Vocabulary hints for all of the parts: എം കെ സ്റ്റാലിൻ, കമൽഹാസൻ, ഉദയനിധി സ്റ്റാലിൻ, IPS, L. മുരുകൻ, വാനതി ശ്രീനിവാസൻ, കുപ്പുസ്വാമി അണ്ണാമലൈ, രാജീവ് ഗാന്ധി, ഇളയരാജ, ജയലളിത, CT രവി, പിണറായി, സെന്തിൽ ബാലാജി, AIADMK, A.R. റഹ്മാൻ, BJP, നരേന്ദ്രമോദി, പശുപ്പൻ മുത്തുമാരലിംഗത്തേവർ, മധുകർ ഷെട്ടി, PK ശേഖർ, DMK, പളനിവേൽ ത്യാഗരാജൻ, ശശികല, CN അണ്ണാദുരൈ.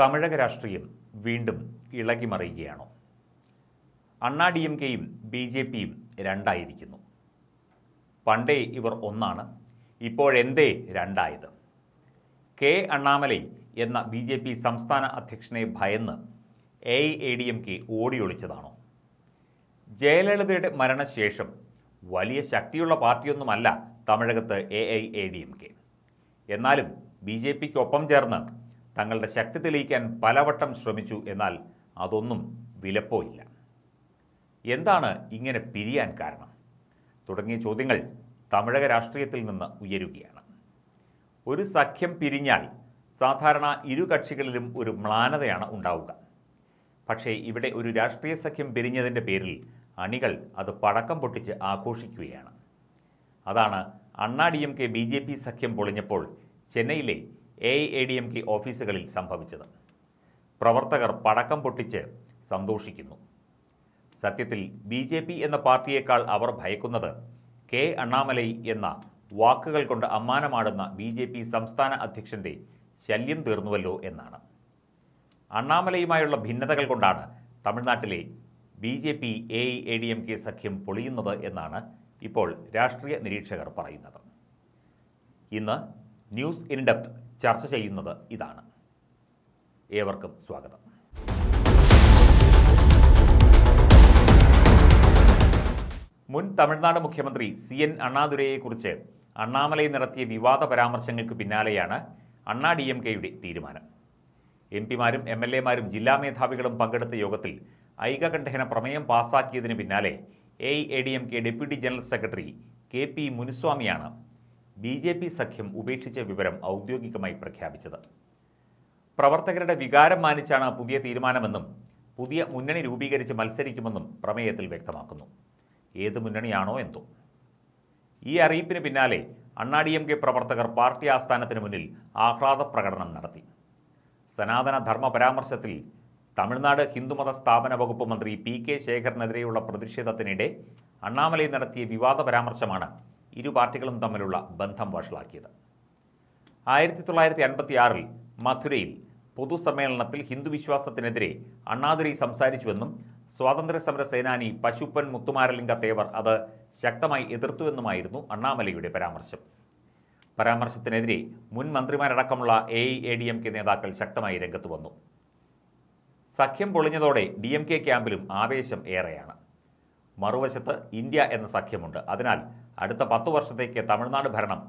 തമിഴക രാഷ്ട്രീയം വീണ്ടും ഇളകിമറിയുകയാണോ? അണ്ണാ ഡി എം കെയും ബി ജെ പിയും രണ്ടായിരിക്കുന്നു. പണ്ടേ ഇവർ ഒന്നാണ്, ഇപ്പോഴെന്തേ രണ്ടായത്? കെ അണ്ണാമലൈ എന്ന ബി ജെ പി സംസ്ഥാന അധ്യക്ഷനെ ഭയന്ന് AIADMK ഓടിയൊളിച്ചതാണോ? ജയലളിതയുടെ മരണശേഷം വലിയ ശക്തിയുള്ള പാർട്ടിയൊന്നുമല്ല തമിഴകത്ത് AIADMK. എന്നാലും ബി ജെ പിക്കൊപ്പം ചേർന്ന് തങ്ങളുടെ ശക്തി തെളിയിക്കാൻ പലവട്ടം ശ്രമിച്ചു. എന്നാൽ അതൊന്നും വിലപ്പോയില്ല. എന്താണ് ഇങ്ങനെ പിരിയാൻ കാരണം തുടങ്ങിയ ചോദ്യങ്ങൾ തമിഴക രാഷ്ട്രീയത്തിൽ നിന്ന് ഉയരുകയാണ്. ഒരു സഖ്യം പിരിഞ്ഞാൽ സാധാരണ ഇരു കക്ഷികളിലും ഒരു മ്ലാനതയാണ് ഉണ്ടാവുക. പക്ഷേ ഇവിടെ ഒരു രാഷ്ട്രീയ സഖ്യം പിരിഞ്ഞതിൻ്റെ പേരിൽ അണികൾ അത് പടക്കം പൊട്ടിച്ച് ആഘോഷിക്കുകയാണ്. അതാണ് Anna D M K B J P സഖ്യം പൊളിഞ്ഞപ്പോൾ ചെന്നൈയിലെ AIADMK ഓഫീസുകളിൽ സംഭവിച്ചത്. പ്രവർത്തകർ പടക്കം പൊട്ടിച്ച് സന്തോഷിക്കുന്നു. സത്യത്തിൽ ബി ജെ പി എന്ന പാർട്ടിയേക്കാൾ അവർ ഭയക്കുന്നത് കെ അണ്ണാമലൈ എന്ന വാക്കുകൾ കൊണ്ട് അമ്മാനമാടുന്ന ബി ജെ പി സംസ്ഥാന അധ്യക്ഷൻ്റെ ശല്യം തീർന്നുവല്ലോ എന്നാണ്. അണ്ണാമലയുമായുള്ള ഭിന്നതകൾ കൊണ്ടാണ് തമിഴ്നാട്ടിലെ BJP AIADMK സഖ്യം പൊളിയുന്നത് എന്നാണ് ഇപ്പോൾ രാഷ്ട്രീയ നിരീക്ഷകർ പറയുന്നത്. ഇന്ന് ന്യൂസ് ഇൻഡെപ്ത് ചർച്ച ചെയ്യുന്നത് ഇതാണ്. ഏവർക്കും സ്വാഗതം. മുൻ തമിഴ്നാട് മുഖ്യമന്ത്രി CN അണ്ണാദുരൈയെക്കുറിച്ച് അണ്ണാമലൈ നടത്തിയ വിവാദ പരാമർശങ്ങൾക്ക് പിന്നാലെയാണ് അണ്ണാ DMKയുടെ തീരുമാനം. MP മാരും MLA മാരും ജില്ലാ മേധാവികളും പങ്കെടുത്ത യോഗത്തിൽ ഐകകണ്ഠേന പ്രമേയം പാസാക്കിയതിന് പിന്നാലെ AIADMK deputy general secretary KP മുനിസ്വാമിയാണ് BJP സഖ്യം ഉപേക്ഷിച്ച വിവരം ഔദ്യോഗികമായി പ്രഖ്യാപിച്ചത്. പ്രവർത്തകരുടെ വികാരം മാനിച്ചാണ് പുതിയ തീരുമാനമെന്നും പുതിയ മുന്നണി രൂപീകരിച്ച് മത്സരിക്കുമെന്നും പ്രമേയത്തിൽ വ്യക്തമാക്കുന്നു. ഏത് മുന്നണിയാണോ എന്തോ. ഈ അറിയിപ്പിന് പിന്നാലെ അണ്ണാ DMK പ്രവർത്തകർ പാർട്ടി ആസ്ഥാനത്തിന് മുന്നിൽ ആഹ്ലാദ പ്രകടനം നടത്തി. സനാതന ധർമ്മ പരാമർശത്തിൽ തമിഴ്നാട് ഹിന്ദുമത സ്ഥാപന വകുപ്പ് മന്ത്രി PK ശേഖറിനെതിരെയുള്ള പ്രതിഷേധത്തിനിടെ അണ്ണാമലൈ നടത്തിയ വിവാദ പരാമർശമാണ് ഇരു പാർട്ടികളും തമ്മിലുള്ള ബന്ധം വഷളാക്കിയത്. 1956-ൽ മധുരയിൽ പൊതുസമ്മേളനത്തിൽ ഹിന്ദുവിശ്വാസത്തിനെതിരെ അണ്ണാദുരൈ സംസാരിച്ചുവെന്നും സ്വാതന്ത്ര്യസമര സേനാനി പശുപ്പൻ മുത്തുമാരലിംഗത്തേവർ അത് ശക്തമായി എതിർത്തുവെന്നുമായിരുന്നു അണ്ണാമലയുടെ പരാമർശം. പരാമർശത്തിനെതിരെ മുൻ മന്ത്രിമാരടക്കമുള്ള AIADMK നേതാക്കൾ ശക്തമായി രംഗത്ത് വന്നു. സഖ്യം പൊളിഞ്ഞതോടെ DMK ക്യാമ്പിലും ആവേശം ഏറെയാണ്. മറുവശത്ത് ഇന്ത്യ എന്ന സഖ്യമുണ്ട്. അതിനാൽ അടുത്ത 10 വർഷത്തേക്ക് തമിഴ്നാട് ഭരണം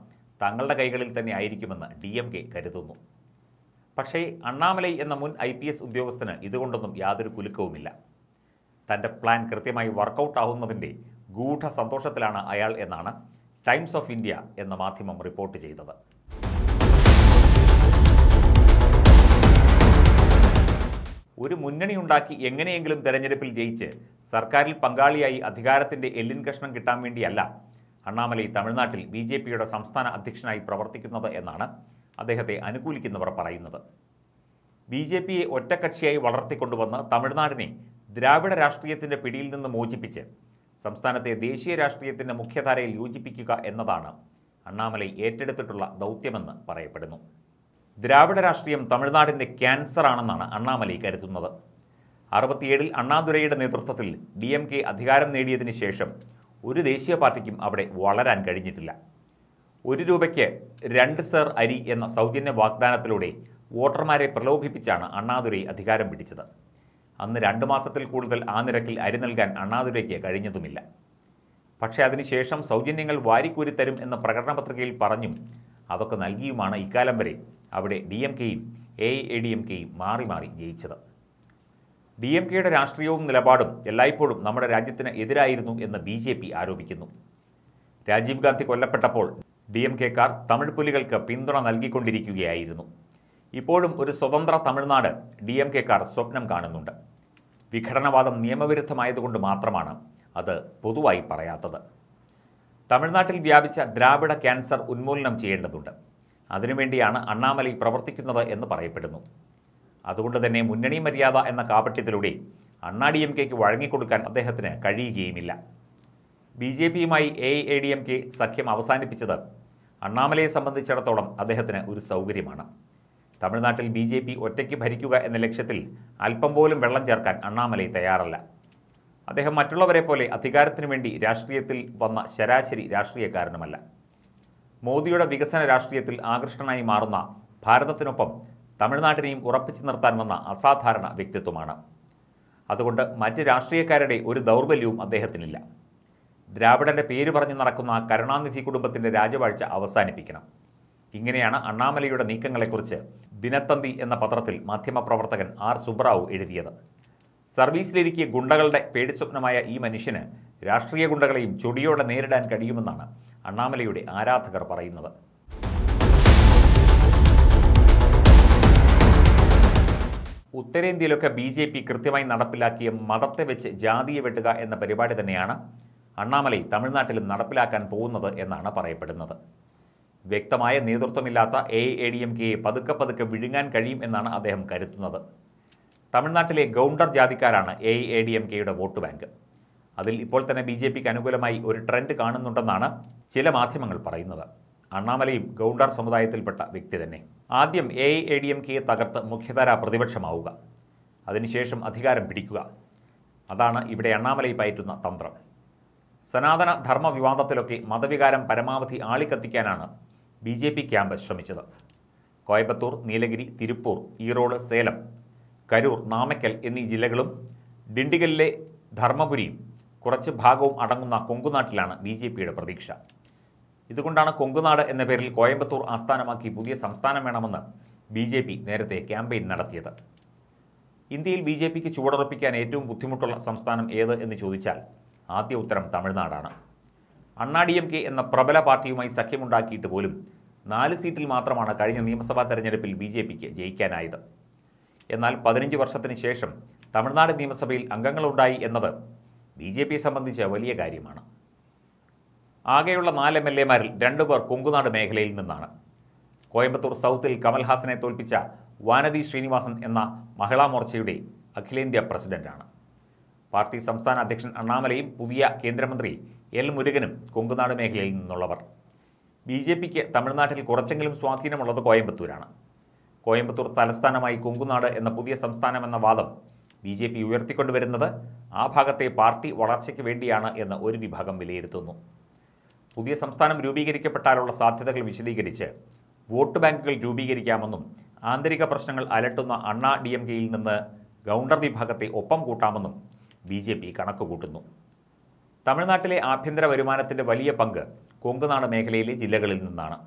തങ്ങളുടെ കൈകളിൽ തന്നെ ആയിരിക്കുമെന്ന് DMK കരുതുന്നു. പക്ഷേ അണ്ണാമലൈ എന്ന മുൻ IPS ഉദ്യോഗസ്ഥന് ഇതുകൊണ്ടൊന്നും യാതൊരു കുലുക്കവുമില്ല. തൻ്റെ പ്ലാൻ കൃത്യമായി വർക്കൗട്ട് ആവുന്നതിൻ്റെ ഗൂഢ സന്തോഷത്തിലാണ് അയാൾ എന്നാണ് ടൈംസ് ഓഫ് ഇന്ത്യ എന്ന മാധ്യമം റിപ്പോർട്ട് ചെയ്തത്. ഒരു മുന്നണി ഉണ്ടാക്കി എങ്ങനെയെങ്കിലും തെരഞ്ഞെടുപ്പിൽ ജയിച്ച് സർക്കാരിൽ പങ്കാളിയായി അധികാരത്തിൻ്റെ എല്ലിൻ കഷ്ണം കിട്ടാൻ വേണ്ടിയല്ല അണ്ണാമലൈ തമിഴ്നാട്ടിൽ BJPയുടെ സംസ്ഥാന അധ്യക്ഷനായി പ്രവർത്തിക്കുന്നത് എന്നാണ് അദ്ദേഹത്തെ അനുകൂലിക്കുന്നവർ പറയുന്നത്. BJPയെ ഒറ്റക്കക്ഷിയായി വളർത്തിക്കൊണ്ടുവന്ന് തമിഴ്നാടിനെ ദ്രാവിഡ രാഷ്ട്രീയത്തിൻ്റെ പിടിയിൽ നിന്ന് മോചിപ്പിച്ച് സംസ്ഥാനത്തെ ദേശീയ രാഷ്ട്രീയത്തിൻ്റെ മുഖ്യധാരയിൽ യോജിപ്പിക്കുക എന്നതാണ് അണ്ണാമലൈ ഏറ്റെടുത്തിട്ടുള്ള ദൗത്യമെന്ന് പറയപ്പെടുന്നു. ദ്രാവിഡ രാഷ്ട്രീയം തമിഴ്നാടിൻ്റെ ക്യാൻസറാണെന്നാണ് അണ്ണാമലൈ കരുതുന്നത്. 67-ൽ അണ്ണാദുരൈയുടെ നേതൃത്വത്തിൽ DMK അധികാരം നേടിയതിന് ശേഷം ഒരു ദേശീയ പാർട്ടിക്കും അവിടെ വളരാൻ കഴിഞ്ഞിട്ടില്ല. ₹1 അരി എന്ന സൗജന്യ വാഗ്ദാനത്തിലൂടെ വോട്ടർമാരെ പ്രലോഭിപ്പിച്ചാണ് അണ്ണാദുരൈ അധികാരം പിടിച്ചത്. അന്ന് 2 മാസത്തിൽ കൂടുതൽ ആ നിരക്കിൽ അരി നൽകാൻ അണ്ണാദുരൈക്ക് കഴിഞ്ഞതുമില്ല. പക്ഷേ അതിനുശേഷം സൗജന്യങ്ങൾ വാരിക്കൂരിത്തരും എന്ന പ്രകടനപത്രികയിൽ പറഞ്ഞും അതൊക്കെ നൽകിയുമാണ് ഇക്കാലം വരെ അവിടെ DMKയും AIADMKയും മാറി ജയിച്ചത്. DMKയുടെ രാഷ്ട്രീയവും നിലപാടും എല്ലായ്പ്പോഴും നമ്മുടെ രാജ്യത്തിന് എതിരായിരുന്നു എന്ന് BJP ആരോപിക്കുന്നു. രാജീവ് ഗാന്ധി കൊല്ലപ്പെട്ടപ്പോൾ DMKക്കാർ തമിഴ് പുലികൾക്ക് പിന്തുണ നൽകിക്കൊണ്ടിരിക്കുകയായിരുന്നു. ഇപ്പോഴും ഒരു സ്വതന്ത്ര തമിഴ്നാട് DMKക്കാർ സ്വപ്നം കാണുന്നുണ്ട്. വിഘടനവാദം നിയമവിരുദ്ധമായതുകൊണ്ട് മാത്രമാണ് അത് പൊതുവായി പറയാത്തത്. തമിഴ്നാട്ടിൽ വ്യാപിച്ച ദ്രാവിഡ ക്യാൻസർ ഉന്മൂലനം ചെയ്യേണ്ടതുണ്ട്. അതിനുവേണ്ടിയാണ് അണ്ണാമലൈ പ്രവർത്തിക്കുന്നത് എന്ന് പറയപ്പെടുന്നു. അതുകൊണ്ട് തന്നെ മുന്നണി മര്യാദ എന്ന കാപട്യത്തിലൂടെ അണ്ണാ DMKക്ക് വഴങ്ങിക്കൊടുക്കാൻ അദ്ദേഹത്തിന് കഴിയുകയുമില്ല. BJPയുമായി AIADMK സഖ്യം അവസാനിപ്പിച്ചത് അണ്ണാമലയെ സംബന്ധിച്ചിടത്തോളം അദ്ദേഹത്തിന് ഒരു സൗകര്യമാണ്. തമിഴ്നാട്ടിൽ ബിജെപി ഒറ്റയ്ക്ക് ഭരിക്കുക എന്ന ലക്ഷ്യത്തിൽ അല്പം പോലും വെള്ളം ചേർക്കാൻ അണ്ണാമലൈ തയ്യാറല്ല. അദ്ദേഹം മറ്റുള്ളവരെ പോലെ അധികാരത്തിന് വേണ്ടി രാഷ്ട്രീയത്തിൽ വന്ന ശരാശരി രാഷ്ട്രീയക്കാരനുമല്ല. മോദിയുടെ വികസന രാഷ്ട്രീയത്തിൽ ആകൃഷ്ടനായി മാറുന്ന, ഭാരതത്തിനൊപ്പം തമിഴ്നാട്ടിനെയും ഉറപ്പിച്ചു നിർത്താൻ വന്ന അസാധാരണ വ്യക്തിത്വമാണ്. അതുകൊണ്ട് മറ്റ് രാഷ്ട്രീയക്കാരുടെ ഒരു ദൗർബല്യവും അദ്ദേഹത്തിനില്ല. ദ്രാവിഡന്റെ പേര് പറഞ്ഞു നടക്കുന്ന കരുണാനിധി കുടുംബത്തിൻ്റെ രാജവാഴ്ച അവസാനിപ്പിക്കണം. ഇങ്ങനെയാണ് അണ്ണാമലയുടെ നീക്കങ്ങളെക്കുറിച്ച് ദിനത്തന്തി എന്ന പത്രത്തിൽ മാധ്യമപ്രവർത്തകൻ ആർ സുബ്രാവു എഴുതിയത്. സർവീസിലിരിക്കിയ ഗുണ്ടകളുടെ പേടിസ്വപ്നമായ ഈ മനുഷ്യന് രാഷ്ട്രീയ ഗുണ്ടകളെയും ചൊടിയോടെ നേരിടാൻ കഴിയുമെന്നാണ് അണ്ണാമലയുടെ ആരാധകർ പറയുന്നത്. ഉത്തരേന്ത്യയിലൊക്കെ ബി ജെ പി കൃത്യമായി നടപ്പിലാക്കിയ മതത്തെ വെച്ച് ജാതിയെ വെട്ടുക എന്ന പരിപാടി തന്നെയാണ് അണ്ണാമലൈ തമിഴ്നാട്ടിലും നടപ്പിലാക്കാൻ പോകുന്നത് എന്നാണ് പറയപ്പെടുന്നത്. വ്യക്തമായ നേതൃത്വമില്ലാത്ത AIADMK പതുക്കെ പതുക്കെ വിഴുങ്ങാൻ കഴിയും എന്നാണ് അദ്ദേഹം കരുതുന്നത്. തമിഴ്നാട്ടിലെ ഗൗണ്ടർ ജാതിക്കാരാണ് AIADMKയുടെ വോട്ട് ബാങ്ക്. അതിൽ ഇപ്പോൾ തന്നെ BJPക്ക് അനുകൂലമായി ഒരു ട്രെൻഡ് കാണുന്നുണ്ടെന്നാണ് ചില മാധ്യമങ്ങൾ പറയുന്നത്. അണ്ണാമലയും ഗൗണ്ടർ സമുദായത്തിൽപ്പെട്ട വ്യക്തി തന്നെ. ആദ്യം AIADMKയെ തകർത്ത് മുഖ്യധാരാ പ്രതിപക്ഷമാവുക, അതിനുശേഷം അധികാരം പിടിക്കുക, അതാണ് ഇവിടെ അണ്ണാമലൈ പയറ്റുന്ന തന്ത്രം. സനാതന ധർമ്മ വിവാദത്തിലൊക്കെ മതവികാരം പരമാവധി ആളിക്കത്തിക്കാനാണ് BJP ക്യാമ്പ് ശ്രമിച്ചത്. കോയമ്പത്തൂർ, നീലഗിരി, തിരുപ്പൂർ, ഈറോഡ്, സേലം, കരൂർ, നാമക്കൽ എന്നീ ജില്ലകളും ഡിണ്ടിഗലിലെ ധർമ്മപുരിയും കുറച്ച് ഭാഗവും അടങ്ങുന്ന കൊങ്കുനാട്ടിലാണ് BJPയുടെ പ്രതീക്ഷ. ഇതുകൊണ്ടാണ് കൊങ്കുനാട് എന്ന പേരിൽ കോയമ്പത്തൂർ ആസ്ഥാനമാക്കി പുതിയ സംസ്ഥാനം വേണമെന്ന് BJP നേരത്തെ ക്യാമ്പയിൻ നടത്തിയത്. ഇന്ത്യയിൽ BJPക്ക് ചുവടുറപ്പിക്കാൻ ഏറ്റവും ബുദ്ധിമുട്ടുള്ള സംസ്ഥാനം ഏത് എന്ന് ചോദിച്ചാൽ ആദ്യ ഉത്തരം തമിഴ്നാടാണ്. അണ്ണാ DMK എന്ന പ്രബല പാർട്ടിയുമായി സഖ്യമുണ്ടാക്കിയിട്ട് പോലും 4 സീറ്റിൽ മാത്രമാണ് കഴിഞ്ഞ നിയമസഭാ തെരഞ്ഞെടുപ്പിൽ BJPക്ക് ജയിക്കാനായത്. എന്നാൽ 15 വർഷത്തിന് ശേഷം തമിഴ്നാട് നിയമസഭയിൽ അംഗങ്ങളുണ്ടായി എന്നത് BJPയെ സംബന്ധിച്ച് വലിയ കാര്യമാണ്. ആകെയുള്ള 4 MLA മാരിൽ 2 പേർ കൊങ്കുനാട് മേഖലയിൽ നിന്നാണ്. കോയമ്പത്തൂർ സൗത്തിൽ കമൽഹാസനെ തോൽപ്പിച്ച വാനതി ശ്രീനിവാസൻ എന്ന മഹിളാ മോർച്ചയുടെ അഖിലേന്ത്യാ പ്രസിഡന്റാണ്. പാർട്ടി സംസ്ഥാന അധ്യക്ഷൻ അണ്ണാമലയും പുതിയ കേന്ദ്രമന്ത്രി L. മുരുകനും കൊങ്കുനാട് മേഖലയിൽ നിന്നുള്ളവർ. BJPക്ക് തമിഴ്നാട്ടിൽ കുറച്ചെങ്കിലും സ്വാധീനമുള്ളത് കോയമ്പത്തൂരാണ്. കോയമ്പത്തൂർ തലസ്ഥാനമായി കൊങ്കുനാട് എന്ന പുതിയ സംസ്ഥാനമെന്ന വാദം BJP ഉയർത്തിക്കൊണ്ടുവരുന്നത് ആ ഭാഗത്തെ പാർട്ടി വളർച്ചയ്ക്ക് വേണ്ടിയാണ് എന്ന് ഒരു വിഭാഗം വിലയിരുത്തുന്നു. പുതിയ സംസ്ഥാനം രൂപീകരിക്കപ്പെട്ടാലുള്ള സാധ്യതകൾ വിശദീകരിച്ച് വോട്ട് ബാങ്കുകൾ രൂപീകരിക്കാമെന്നും ആന്തരിക പ്രശ്നങ്ങൾ അലട്ടുന്ന അണ്ണാ DMKയിൽ നിന്ന് ഗൗണ്ടർ വിഭാഗത്തെ ഒപ്പം കൂട്ടാമെന്നും BJP കണക്കുകൂട്ടുന്നു. തമിഴ്നാട്ടിലെ ആഭ്യന്തര വരുമാനത്തിൻ്റെ വലിയ പങ്ക് കൊങ്കുനാട് മേഖലയിലെ ജില്ലകളിൽ നിന്നാണ്.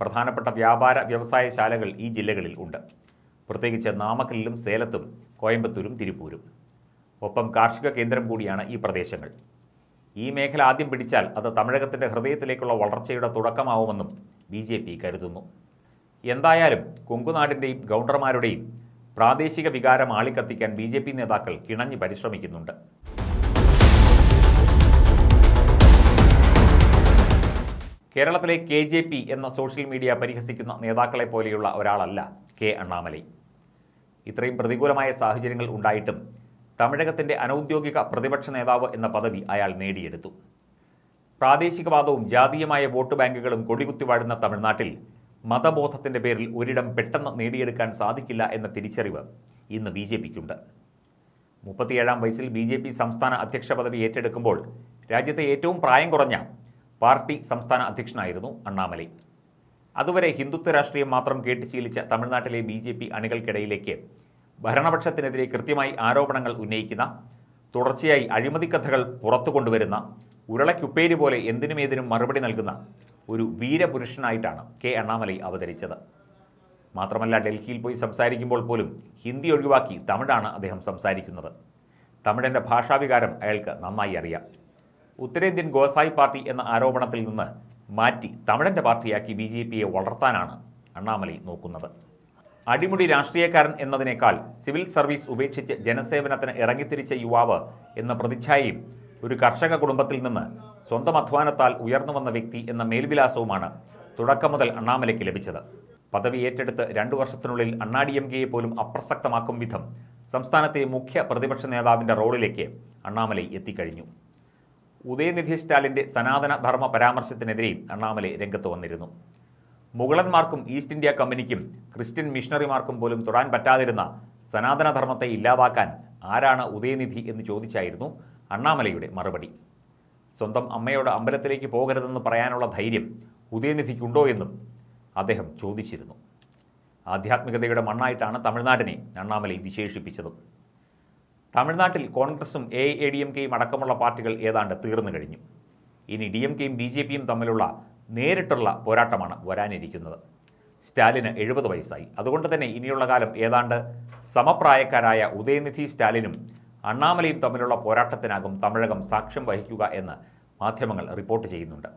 പ്രധാനപ്പെട്ട വ്യാപാര വ്യവസായ ശാലകൾ ഈ ജില്ലകളിൽ ഉണ്ട്, പ്രത്യേകിച്ച് നാമക്കലിലും സേലത്തും കോയമ്പത്തൂരും തിരുപ്പൂരും. ഒപ്പം കാർഷിക കേന്ദ്രം കൂടിയാണ് ഈ പ്രദേശങ്ങൾ. ഈ മേഖല ആദ്യം പിടിച്ചാൽ അത് തമിഴകത്തിൻ്റെ ഹൃദയത്തിലേക്കുള്ള വളർച്ചയുടെ തുടക്കമാവുമെന്നും BJP കരുതുന്നു. എന്തായാലും കൊങ്കുനാടിൻ്റെയും ഗൗണ്ടർമാരുടെയും പ്രാദേശിക വികാരം ആളിക്കത്തിക്കാൻ BJP നേതാക്കൾ കിണഞ്ഞ് പരിശ്രമിക്കുന്നുണ്ട്. കേരളത്തിലെ KJP എന്ന സോഷ്യൽ മീഡിയ പരിഹസിക്കുന്ന നേതാക്കളെ പോലെയുള്ള ഒരാളല്ല K. അണ്ണാമലൈ. ഇത്രയും പ്രതികൂലമായ സാഹചര്യങ്ങൾ ഉണ്ടായിട്ടും തമിഴകത്തിൻ്റെ അനൗദ്യോഗിക പ്രതിപക്ഷ നേതാവ് എന്ന പദവി അയാൾ നേടിയെടുത്തു. പ്രാദേശികവാദവും ജാതീയമായ വോട്ട് ബാങ്കുകളും കൊടികുത്തി വാഴുന്ന തമിഴ്നാട്ടിൽ മതബോധത്തിൻ്റെ പേരിൽ ഒരിടം പെട്ടെന്ന് നേടിയെടുക്കാൻ സാധിക്കില്ല എന്ന തിരിച്ചറിവ് ഇന്ന് BJPക്കുണ്ട്. 37-ാം വയസ്സിൽ BJP സംസ്ഥാന അധ്യക്ഷ പദവി ഏറ്റെടുക്കുമ്പോൾ രാജ്യത്തെ ഏറ്റവും പ്രായം കുറഞ്ഞ പാർട്ടി സംസ്ഥാന അധ്യക്ഷനായിരുന്നു അണ്ണാമലൈ. അതുവരെ ഹിന്ദുത്വ രാഷ്ട്രീയം മാത്രം കേട്ട് ശീലിച്ച തമിഴ്നാട്ടിലെ BJP അണികൾക്കിടയിലേക്ക് ഭരണപക്ഷത്തിനെതിരെ കൃത്യമായി ആരോപണങ്ങൾ ഉന്നയിക്കുന്ന, തുടർച്ചയായി അഴിമതിക്കഥകൾ പുറത്തു കൊണ്ടുവരുന്ന, ഉരുളയ്ക്കുപ്പേരി പോലെ എന്തിനുമേതിനും മറുപടി നൽകുന്ന ഒരു വീരപുരുഷനായിട്ടാണ് K. അണ്ണാമലൈ അവതരിച്ചത്. മാത്രമല്ല, ഡൽഹിയിൽ പോയി സംസാരിക്കുമ്പോൾ പോലും ഹിന്ദി ഒഴിവാക്കി തമിഴാണ് അദ്ദേഹം സംസാരിക്കുന്നത്. തമിഴിൻ്റെ ഭാഷാവികാരം അയാൾക്ക് നന്നായി അറിയാം. ഉത്തരേന്ത്യൻ ഗോസായി പാർട്ടി എന്ന ആരോപണത്തിൽ നിന്ന് മാറ്റി തമിഴൻ്റെ പാർട്ടിയാക്കി BJPയെ വളർത്താനാണ് അണ്ണാമലൈ നോക്കുന്നത്. അടിമുടി രാഷ്ട്രീയക്കാരൻ എന്നതിനേക്കാൾ സിവിൽ സർവീസ് ഉപേക്ഷിച്ച് ജനസേവനത്തിന് ഇറങ്ങിത്തിരിച്ച യുവാവ് എന്ന പ്രതിച്ഛായയും ഒരു കർഷക കുടുംബത്തിൽ നിന്ന് സ്വന്തം അധ്വാനത്താൽ ഉയർന്നു വന്ന വ്യക്തി എന്ന മേൽവിലാസവുമാണ് തുടക്കം മുതൽ അണ്ണാമലയ്ക്ക് ലഭിച്ചത്. പദവി ഏറ്റെടുത്ത് 2 വർഷത്തിനുള്ളിൽ അണ്ണാ DMKയെ പോലും അപ്രസക്തമാക്കും വിധം സംസ്ഥാനത്തെ മുഖ്യ പ്രതിപക്ഷ നേതാവിൻ്റെ റോളിലേക്ക് അണ്ണാമലൈ എത്തിക്കഴിഞ്ഞു. ഉദയനിധി സ്റ്റാലിൻ്റെ സനാതന ധർമ്മ പരാമർശത്തിനെതിരെയും അണ്ണാമലൈ രംഗത്ത് വന്നിരുന്നു. മുഗളന്മാർക്കും ഈസ്റ്റ് ഇന്ത്യ കമ്പനിക്കും ക്രിസ്ത്യൻ മിഷണറിമാർക്കും പോലും തൊടാൻ പറ്റാതിരുന്ന സനാതന ധർമ്മത്തെ ഇല്ലാതാക്കാൻ ആരാണ് ഉദയനിധി എന്ന് ചോദിച്ചായിരുന്നു അണ്ണാമലയുടെ മറുപടി. സ്വന്തം അമ്മയോട് അമ്പലത്തിലേക്ക് പോകരുതെന്ന് പറയാനുള്ള ധൈര്യം ഉദയനിധിക്കുണ്ടോ എന്നും അദ്ദേഹം ചോദിച്ചിരുന്നു. ആധ്യാത്മികതയുടെ മണ്ണായിട്ടാണ് തമിഴ്നാടിനെ അണ്ണാമലൈ വിശേഷിപ്പിച്ചത്. തമിഴ്നാട്ടിൽ കോൺഗ്രസും AIADMK അടക്കമുള്ള പാർട്ടികൾ ഏതാണ്ട് തീർന്നു കഴിഞ്ഞു. ഇനി DMK BJP തമ്മിലുള്ള നേരിട്ടുള്ള പോരാട്ടമാണ് വരാനിരിക്കുന്നത്. സ്റ്റാലിന് 70 വയസ്സായി. അതുകൊണ്ട് തന്നെ ഇനിയുള്ള കാലം ഏതാണ്ട് സമപ്രായക്കാരായ ഉദയനിധി സ്റ്റാലിനും അണ്ണാമലയും തമ്മിലുള്ള പോരാട്ടത്തിനാകും തമിഴകം സാക്ഷ്യം വഹിക്കുക എന്ന് മാധ്യമങ്ങൾ റിപ്പോർട്ട് ചെയ്യുന്നുണ്ട്.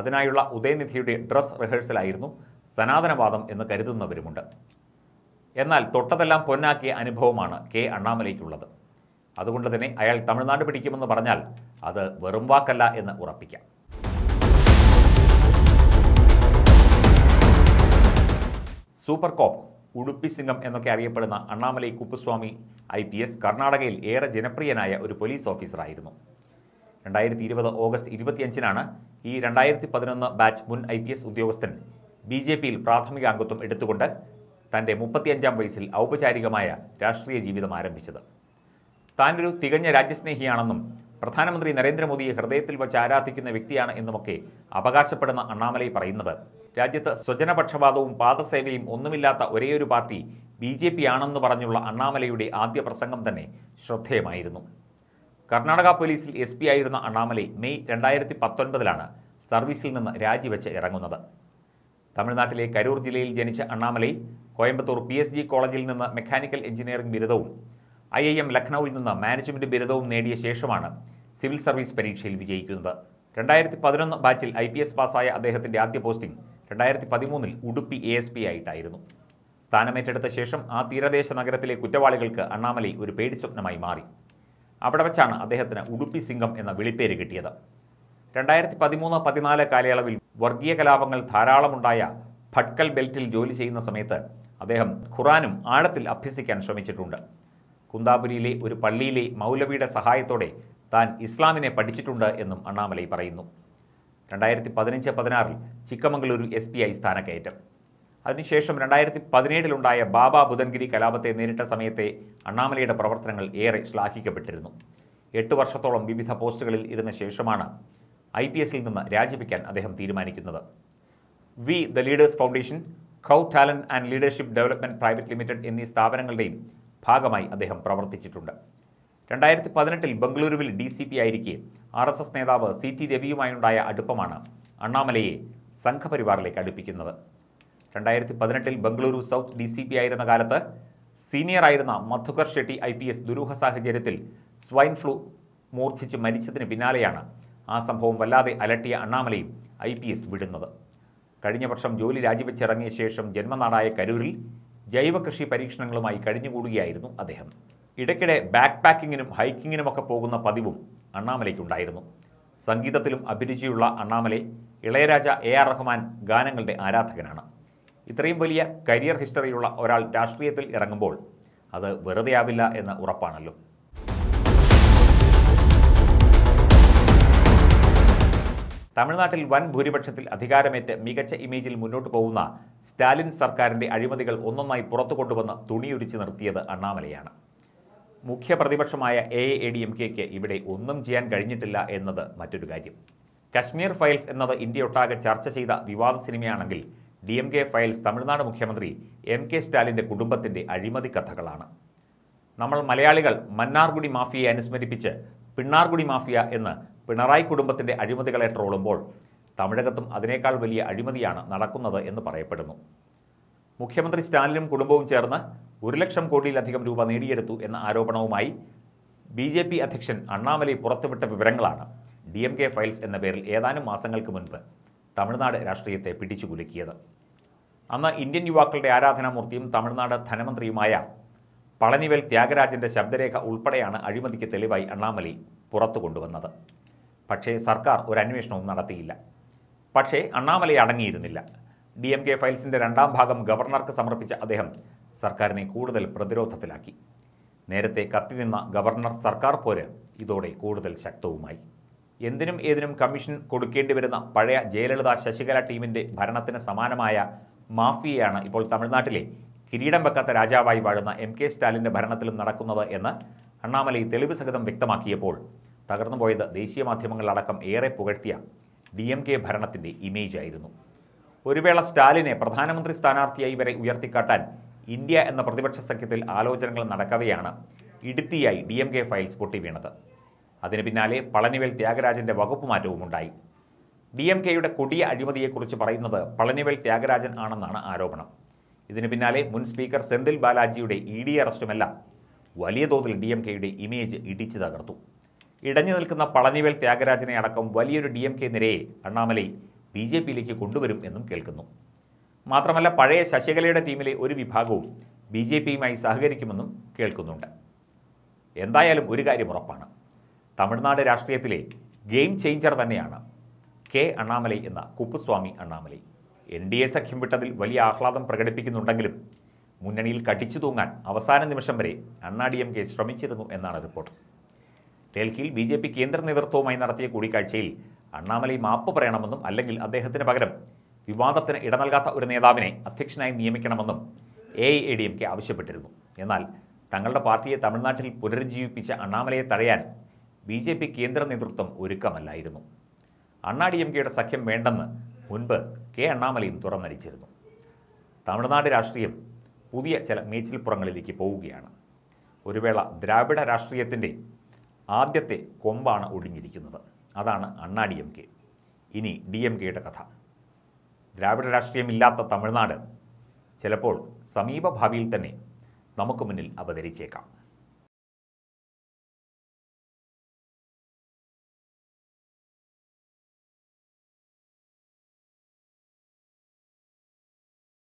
അതിനായുള്ള ഉദയനിധിയുടെ ഡ്രസ് റിഹേഴ്സലായിരുന്നു സനാതനവാദം എന്ന് കരുതുന്നവരുമുണ്ട്. എന്നാൽ തൊട്ടതെല്ലാം പൊന്നാക്കിയ അനുഭവമാണ് K. അണ്ണാമലയ്ക്കുള്ളത്. അതുകൊണ്ട് തന്നെ അയാൾ തമിഴ്നാട് പിടിക്കുമെന്ന് പറഞ്ഞാൽ അത് വെറും വാക്കല്ല എന്ന് ഉറപ്പിക്കാം. സൂപ്പർ കോപ്പ്, ഉടുപ്പി സിംഗം എന്നൊക്കെ അറിയപ്പെടുന്ന അണ്ണാമലൈ കുപ്പുസ്വാമി IPS കർണാടകയിൽ ഏറെ ജനപ്രിയനായ ഒരു പോലീസ് ഓഫീസറായിരുന്നു. 2020 ഓഗസ്റ്റ് 25-നാണ് ഈ 2011 ബാച്ച് മുൻ IPS ഉദ്യോഗസ്ഥൻ BJPയിൽ പ്രാഥമിക അംഗത്വം എടുത്തുകൊണ്ട് തൻ്റെ 35-ആം വയസ്സിൽ ഔപചാരികമായ രാഷ്ട്രീയ ജീവിതം ആരംഭിച്ചത്. താനൊരു തികഞ്ഞ രാജ്യസ്നേഹിയാണെന്നും പ്രധാനമന്ത്രി നരേന്ദ്രമോദിയെ ഹൃദയത്തിൽ വച്ച് ആരാധിക്കുന്ന വ്യക്തിയാണ് എന്നുമൊക്കെ അവകാശപ്പെടുന്ന അണ്ണാമലൈ പറയുന്നത് രാജ്യത്ത് സ്വജനപക്ഷപാതവും പാദസേവയും ഒന്നുമില്ലാത്ത ഒരേയൊരു പാർട്ടി BJP ആണെന്ന് പറഞ്ഞുള്ള അണ്ണാമലയുടെ ആദ്യ പ്രസംഗം തന്നെ ശ്രദ്ധേയമായിരുന്നു. കർണാടക പോലീസിൽ SP ആയിരുന്ന അണ്ണാമലൈ മെയ് 2019-ലാണ് സർവീസിൽ നിന്ന് രാജിവെച്ച് ഇറങ്ങുന്നത്. തമിഴ്നാട്ടിലെ കരൂർ ജില്ലയിൽ ജനിച്ച അണ്ണാമലൈ കോയമ്പത്തൂർ PSG കോളേജിൽ നിന്ന് മെക്കാനിക്കൽ എഞ്ചിനീയറിംഗ് ബിരുദവും IIM ലക്നൌവിൽ നിന്ന് മാനേജ്മെൻറ്റ് ബിരുദവും നേടിയ ശേഷമാണ് സിവിൽ സർവീസ് പരീക്ഷയിൽ വിജയിക്കുന്നത്. 2011 ബാച്ചിൽ IPS പാസ്സായ അദ്ദേഹത്തിൻ്റെ ആദ്യ പോസ്റ്റിംഗ് 2013-ൽ ഉടുപ്പി ASP ആയിട്ടായിരുന്നു. സ്ഥാനമേറ്റെടുത്ത ശേഷം ആ തീരദേശ നഗരത്തിലെ കുറ്റവാളികൾക്ക് അണ്ണാമലൈ ഒരു പേടിസ്വപ്നമായി മാറി. അവിടെ വച്ചാണ് അദ്ദേഹത്തിന് ഉടുപ്പി സിംഗം എന്ന വിളിപ്പേര് കിട്ടിയത്. 2013-14 കാലയളവിൽ വർഗീയ കലാപങ്ങൾ ധാരാളമുണ്ടായ ഭട്കൽ ബെൽറ്റിൽ ജോലി ചെയ്യുന്ന സമയത്ത് അദ്ദേഹം ഖുറാനും ആഴത്തിൽ അഭ്യസിക്കാൻ ശ്രമിച്ചിട്ടുണ്ട്. കുന്താപുരിയിലെ ഒരു പള്ളിയിലെ മൗലവിയുടെ സഹായത്തോടെ താൻ ഇസ്ലാമിനെ പഠിച്ചിട്ടുണ്ട് എന്നും അണ്ണാമലൈ പറയുന്നു. 2015-16-ൽ ചിക്കമംഗളൂരു SP ആയി സ്ഥാനക്കയറ്റം. അതിനുശേഷം 2017-ലുണ്ടായ ബാബ ബുധൻഗിരി കലാപത്തെ നേരിട്ട സമയത്തെ അണ്ണാമലയുടെ പ്രവർത്തനങ്ങൾ ഏറെ ശ്ലാഘിക്കപ്പെട്ടിരുന്നു. 8 വർഷത്തോളം വിവിധ പോസ്റ്റുകളിൽ ഇരുന്ന ശേഷമാണ് IPSൽ നിന്ന് രാജിവെക്കാൻ അദ്ദേഹം തീരുമാനിക്കുന്നത്. We the leaders foundation, cow talent and leadership development private limited എന്നീ സ്ഥാപനങ്ങളുടെയും ഭാഗമായി അദ്ദേഹം പ്രവർത്തിച്ചിട്ടുണ്ട്. 2018-ൽ ബംഗളൂരുവിൽ DCP ആയിരിക്കെ RSS നേതാവ് CT രവിയുമായുണ്ടായ അടുപ്പമാണ് അണ്ണാമലയെ സംഘപരിവാറിലേക്ക് അടുപ്പിക്കുന്നത്. 2018-ൽ ബംഗളൂരു സൗത്ത് DCP ആയിരുന്ന കാലത്ത് സീനിയറായിരുന്ന മധുകർ ഷെട്ടി IPS ദുരൂഹ സാഹചര്യത്തിൽ സ്വൈൻ ഫ്ലൂ മൂർച്ഛിച്ച് മരിച്ചതിന് പിന്നാലെയാണ് ആ സംഭവം വല്ലാതെ അലട്ടിയ അണ്ണാമലയും IPS വിടുന്നത്. കഴിഞ്ഞ വർഷം ജോലി രാജിവെച്ചിറങ്ങിയ ശേഷം ജന്മനാടായ കരൂരിൽ ജൈവകൃഷി പരീക്ഷണങ്ങളുമായി കഴിഞ്ഞുകൂടുകയായിരുന്നു അദ്ദേഹം. ഇടയ്ക്കിടെ ബാക്ക് പാക്കിങ്ങിനും ഹൈക്കിങ്ങിനുമൊക്കെ പോകുന്ന പതിവും അണ്ണാമലയ്ക്കുണ്ടായിരുന്നു. സംഗീതത്തിലും അഭിരുചിയുള്ള അണ്ണാമലൈ ഇളയരാജ A.R. റഹ്മാൻ ഗാനങ്ങളുടെ ആരാധകനാണ്. ഇത്രയും വലിയ കരിയർ ഹിസ്റ്ററിയുള്ള ഒരാൾ രാഷ്ട്രീയത്തിൽ ഇറങ്ങുമ്പോൾ അത് വെറുതെയാവില്ല എന്ന് ഉറപ്പാണല്ലോ. തമിഴ്നാട്ടിൽ വൻ ഭൂരിപക്ഷത്തിൽ അധികാരമേറ്റ് മികച്ച ഇമേജിൽ മുന്നോട്ട് പോകുന്ന സ്റ്റാലിൻ സർക്കാരിൻ്റെ അഴിമതികൾ ഒന്നൊന്നായി പുറത്തു കൊണ്ടുവന്ന് തുണിയൊരിച്ച് നിർത്തിയത് അണ്ണാമലയാണ്. മുഖ്യ പ്രതിപക്ഷമായ AIADMK ഇവിടെ ഒന്നും ചെയ്യാൻ കഴിഞ്ഞിട്ടില്ല എന്നത് മറ്റൊരു കാര്യം. കശ്മീർ ഫയൽസ് എന്നത് ഇന്ത്യയൊട്ടാകെ ചർച്ച ചെയ്ത വിവാദ സിനിമയാണെങ്കിൽ DMK ഫയൽസ് തമിഴ്നാട് മുഖ്യമന്ത്രി M.K. സ്റ്റാലിൻ്റെ കുടുംബത്തിൻ്റെ അഴിമതി കഥകളാണ്. നമ്മൾ മലയാളികൾ മന്നാർഗുഡി മാഫിയയെ അനുസ്മരിപ്പിച്ച് പിണ്ണാർഗുഡി മാഫിയ എന്ന് പിണറായി കുടുംബത്തിൻ്റെ അഴിമതികളെ ട്രോളുമ്പോൾ തമിഴകത്തും അതിനേക്കാൾ വലിയ അഴിമതിയാണ് നടക്കുന്നത് എന്ന് പറയപ്പെടുന്നു. മുഖ്യമന്ത്രി സ്റ്റാലിനും കുടുംബവും ചേർന്ന് 1,00,000 കോടിയിലധികം രൂപ നേടിയെടുത്തു എന്ന ആരോപണവുമായി BJP അധ്യക്ഷൻ അണ്ണാമലൈ പുറത്തുവിട്ട വിവരങ്ങളാണ് DMK ഫയൽസ് എന്ന പേരിൽ ഏതാനും മാസങ്ങൾക്ക് മുൻപ് തമിഴ്നാട് രാഷ്ട്രീയത്തെ പിടിച്ചുകുലുക്കിയത്. അന്ന് ഇന്ത്യൻ യുവാക്കളുടെ ആരാധനാമൂർത്തിയും തമിഴ്നാട് ധനമന്ത്രിയുമായ പളനിവേൽ ത്യാഗരാജൻ്റെ ശബ്ദരേഖ ഉൾപ്പെടെയാണ് അഴിമതിക്ക് തെളിവായി അണ്ണാമലൈ പുറത്തു കൊണ്ടുവന്നത്. പക്ഷേ സർക്കാർ ഒരു അന്വേഷണവും നടത്തിയില്ല. പക്ഷേ അണ്ണാമലൈ അടങ്ങിയിരുന്നില്ല. DMK ഫയൽസിൻ്റെ 2-ാം ഭാഗം ഗവർണർക്ക് സമർപ്പിച്ച അദ്ദേഹം സർക്കാരിനെ കൂടുതൽ പ്രതിരോധത്തിലാക്കി. നേരത്തെ കത്തിനിന്ന ഗവർണർ സർക്കാർ പോര് ഇതോടെ കൂടുതൽ ശക്തവുമായി. എന്തിനും ഏതിനും കമ്മീഷൻ കൊടുക്കേണ്ടി വരുന്ന പഴയ ജയലളിത ശശികല ടീമിന്റെ ഭരണത്തിന് സമാനമായ മാഫിയയാണ് ഇപ്പോൾ തമിഴ്നാട്ടിലെ കിരീടം വെക്കാത്ത രാജാവായി വാഴുന്ന എം കെ സ്റ്റാലിൻ്റെ ഭരണത്തിലും നടക്കുന്നത് എന്ന് അണ്ണാമലൈ തെളിവ് സഹിതം വ്യക്തമാക്കിയപ്പോൾ തകർന്നുപോയത് ദേശീയ മാധ്യമങ്ങളിലടക്കം ഏറെ പുകഴ്ത്തിയ ഡി എം കെ ഭരണത്തിൻ്റെ ഇമേജായിരുന്നു. ഒരുവേള സ്റ്റാലിനെ പ്രധാനമന്ത്രി സ്ഥാനാർത്ഥിയായി വരെ ഉയർത്തിക്കാട്ടാൻ ഇന്ത്യ എന്ന പ്രതിപക്ഷ സഖ്യത്തിൽ ആലോചനകൾ നടക്കവെയാണ് ഇടുത്തിയായി ഡി എം കെ ഫയൽസ് പൊട്ടി വീണത്. അതിന് പിന്നാലെ പളനിവേൽ ത്യാഗരാജൻ്റെ വകുപ്പ് മാറ്റവുമുണ്ടായി. ഡി എം കെയുടെ കൊടിയ അഴിമതിയെക്കുറിച്ച് പറയുന്നത് പളനിവേൽ ത്യാഗരാജൻ ആണെന്നാണ് ആരോപണം. ഇതിന് പിന്നാലെ മുൻ സ്പീക്കർ സെന്തിൽ ബാലാജിയുടെ ഇ ഡി അറസ്റ്റുമെല്ലാം വലിയ തോതിൽ ഡി എം കെയുടെ ഇമേജ് ഇടിച്ചു തകർത്തു. ഇടഞ്ഞു നിൽക്കുന്ന പളനിവേൽ ത്യാഗരാജനെ അടക്കം വലിയൊരു ഡി എം കെ നിരയെ അണ്ണാമലൈ ബി ജെ പിയിലേക്ക് കൊണ്ടുവരും എന്നും കേൾക്കുന്നു. മാത്രമല്ല പഴയ ശശികലയുടെ ടീമിലെ ഒരു വിഭാഗവും ബി ജെ പിയുമായി സഹകരിക്കുമെന്നും കേൾക്കുന്നുണ്ട്. എന്തായാലും ഒരു കാര്യം ഉറപ്പാണ്, തമിഴ്നാട് രാഷ്ട്രീയത്തിലെ ഗെയിം ചേഞ്ചർ തന്നെയാണ് കെ. അണ്ണാമലൈ എന്ന കുപ്പുസ്വാമി അണ്ണാമലൈ. N D A സഖ്യം വിട്ടതിൽ വലിയ ആഹ്ലാദം പ്രകടിപ്പിക്കുന്നുണ്ടെങ്കിലും മുന്നണിയിൽ കടിച്ചു തൂങ്ങാൻ അവസാന നിമിഷം വരെ അണ്ണാ ഡി എം കെ ശ്രമിച്ചിരുന്നു എന്നാണ് റിപ്പോർട്ട്. ഡൽഹിയിൽ ബി ജെ പി കേന്ദ്ര നേതൃത്വവുമായി നടത്തിയ കൂടിക്കാഴ്ചയിൽ അണ്ണാമലൈ മാപ്പ് പറയണമെന്നും അല്ലെങ്കിൽ അദ്ദേഹത്തിന് പകരം വിവാദത്തിന് ഇട നൽകാത്ത ഒരു നേതാവിനെ അധ്യക്ഷനായി നിയമിക്കണമെന്നും AIADMK ആവശ്യപ്പെട്ടിരുന്നു. എന്നാൽ തങ്ങളുടെ പാർട്ടിയെ തമിഴ്നാട്ടിൽ പുനരുജ്ജീവിപ്പിച്ച അണ്ണാമലയെ തഴയാൻ ബി ജെ പി കേന്ദ്ര നേതൃത്വം ഒരുക്കമല്ലായിരുന്നു. അണ്ണാ ഡി എം കെയുടെ സഖ്യം വേണ്ടെന്ന് മുൻപ് കെ. അണ്ണാമലയും തുറന്നടിച്ചിരുന്നു. തമിഴ്നാട് രാഷ്ട്രീയം പുതിയ ചില മേച്ചിൽപ്പുറങ്ങളിലേക്ക് പോവുകയാണ്. ഒരു വേള ദ്രാവിഡ രാഷ്ട്രീയത്തിൻ്റെ ആദ്യത്തെ കൊമ്പാണ് ഒടിഞ്ഞിരിക്കുന്നത്. അതാണ് അണ്ണാ ഡി എം കെ. ഇനി ഡി എം കെയുടെ കഥ. ദ്രാവിഡ രാഷ്ട്രീയമില്ലാത്ത തമിഴ്നാട് ചിലപ്പോൾ സമീപഭാവിയിൽ തന്നെ നമുക്ക് മുന്നിൽ അവതരിച്ചേക്കാം.